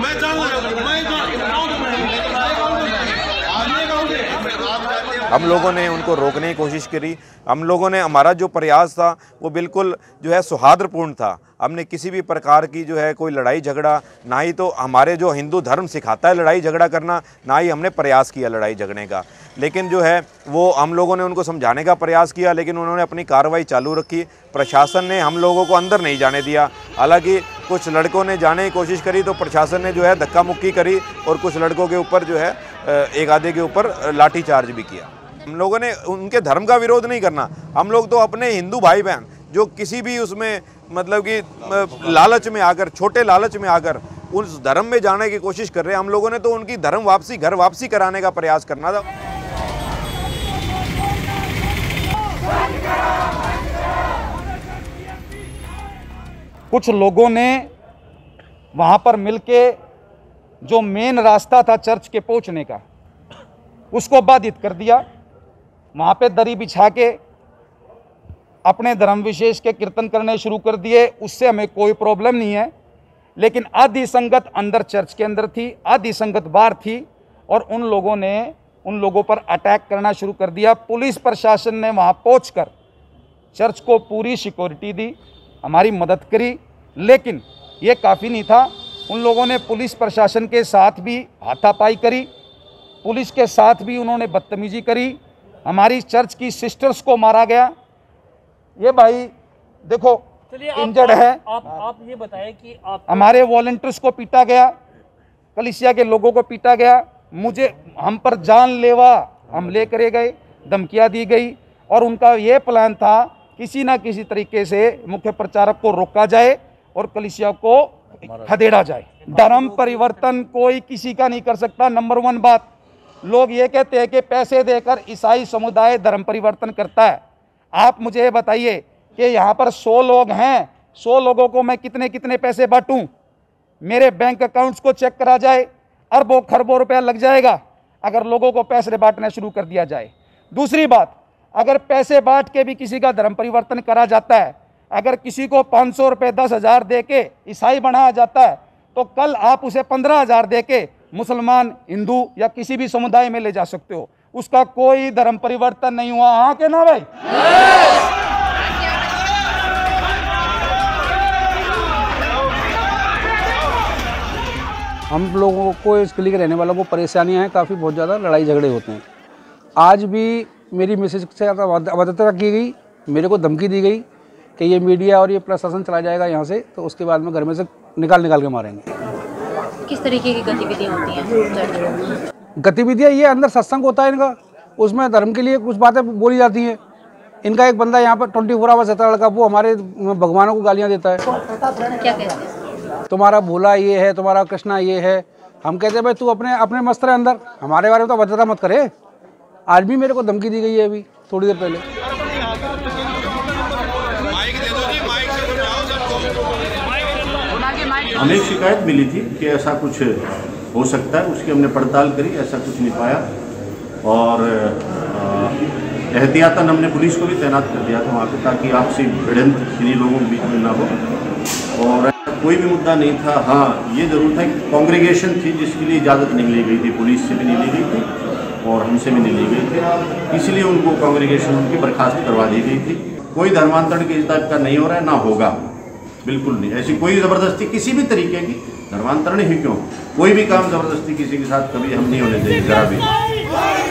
मैं हम लोगों ने उनको रोकने की कोशिश करी। हम लोगों ने हमारा जो प्रयास था वो बिल्कुल जो है सौहार्दपूर्ण था। हमने किसी भी प्रकार की जो है कोई लड़ाई झगड़ा, ना ही तो हमारे जो हिंदू धर्म सिखाता है लड़ाई झगड़ा करना, ना ही हमने प्रयास किया लड़ाई झगड़ने का। लेकिन जो है वो हम लोगों ने उनको समझाने का प्रयास किया, लेकिन उन्होंने अपनी कार्रवाई चालू रखी। प्रशासन ने हम लोगों को अंदर नहीं जाने दिया। हालाँकि कुछ लड़कों ने जाने की कोशिश करी तो प्रशासन ने जो है धक्का मुक्की करी और कुछ लड़कों के ऊपर जो है एक आधे के ऊपर लाठीचार्ज भी किया। हम लोगों ने उनके धर्म का विरोध नहीं करना, हम लोग तो अपने हिंदू भाई बहन जो किसी भी उसमें मतलब कि लालच में आकर, छोटे लालच में आकर उस धर्म में जाने की कोशिश कर रहे हैं। हम लोगों ने तो उनकी धर्म वापसी, घर वापसी कराने का प्रयास करना था। कुछ लोगों ने वहाँ पर मिलके जो मेन रास्ता था चर्च के पहुँचने का, उसको बाधित कर दिया। वहाँ पे दरी बिछा के अपने धर्म विशेष के कीर्तन करने शुरू कर दिए। उससे हमें कोई प्रॉब्लम नहीं है, लेकिन आधी संगत अंदर चर्च के अंदर थी, आधी संगत बाहर थी, और उन लोगों ने उन लोगों पर अटैक करना शुरू कर दिया। पुलिस प्रशासन ने वहाँ पहुँचकर चर्च को पूरी सिक्योरिटी दी, हमारी मदद करी, लेकिन ये काफ़ी नहीं था। उन लोगों ने पुलिस प्रशासन के साथ भी हाथापाई करी, पुलिस के साथ भी उन्होंने बदतमीजी करी। हमारी चर्च की सिस्टर्स को मारा गया। ये भाई देखो इंजर्ड है। आप ये बताएं कि आप हमारे वॉलंटियर्स को पीटा गया, कलीसिया के लोगों को पीटा गया। मुझे हम पर जानलेवा हमले करे गए, धमकियाँ दी गई, और उनका ये प्लान था किसी ना किसी तरीके से मुख्य प्रचारक को रोका जाए और कलीसिया को खदेड़ा जाए। धर्म परिवर्तन कोई किसी का नहीं कर सकता। नंबर 1 बात, लोग ये कहते हैं कि पैसे देकर ईसाई समुदाय धर्म परिवर्तन करता है। आप मुझे ये बताइए कि यहाँ पर 100 लोग हैं, 100 लोगों को मैं कितने कितने पैसे बांटूं? मेरे बैंक अकाउंट्स को चेक करा जाए, अरबों खरबों रुपया लग जाएगा अगर लोगों को पैसे बांटना शुरू कर दिया जाए। दूसरी बात, अगर पैसे बांट के भी किसी का धर्म परिवर्तन करा जाता है, अगर किसी को 500 रुपये 10,000 दे के ईसाई बनाया जाता है, तो कल आप उसे 15,000 दे के मुसलमान, हिंदू या किसी भी समुदाय में ले जा सकते हो। उसका कोई धर्म परिवर्तन नहीं हुआ। हाँ के ना भाई? हम लोगों को इस गली के रहने वालों को परेशानियां हैं काफ़ी, बहुत ज़्यादा लड़ाई झगड़े होते हैं। आज भी मेरी मिसेज से अभद्रता की गई, मेरे को धमकी दी गई कि ये मीडिया और ये प्रशासन चला जाएगा यहाँ से, तो उसके बाद में घर में से निकाल के मारेंगे। किस तरीके की गतिविधियाँ होती हैं? गतिविधियाँ ये अंदर सत्संग होता है इनका, उसमें धर्म के लिए कुछ बातें बोली जाती हैं। इनका एक बंदा यहाँ पर 24/7 लड़का, वो हमारे भगवानों को गालियाँ देता है। क्या कहते हैं? तुम्हारा भोला ये है, तुम्हारा कृष्णा ये है। हम कहते हैं भाई तू अपने मस्त रहे अंदर, हमारे बारे में तो अभद्रता मत करे। आज भी मेरे को धमकी दी गई है अभी थोड़ी देर पहले। हमें शिकायत मिली थी कि ऐसा कुछ हो सकता है, उसकी हमने पड़ताल करी, ऐसा कुछ नहीं पाया, और एहतियातन हमने पुलिस को भी तैनात कर दिया था वहाँ पर, ताकि आपसी भिड़ंत किन्हीं लोगों के बीच में ना हो। और कोई भी मुद्दा नहीं था। हाँ, ये जरूर था कि कॉन्ग्रीगेशन थी जिसके लिए इजाज़त नहीं ली गई थी, पुलिस से भी नहीं ली गई थी और हमसे भी नहीं ली गई थी, इसलिए उनको कॉन्ग्रीगेशन उनकी बर्खास्त करवा दी गई थी। कोई धर्मांतरण के इस टाइप का नहीं हो रहा है, ना होगा, बिल्कुल नहीं। ऐसी कोई ज़बरदस्ती किसी भी तरीके की, धर्मांतरण ही क्यों, कोई भी काम ज़बरदस्ती किसी के साथ कभी हम नहीं होने देंगे, ज़रा भी।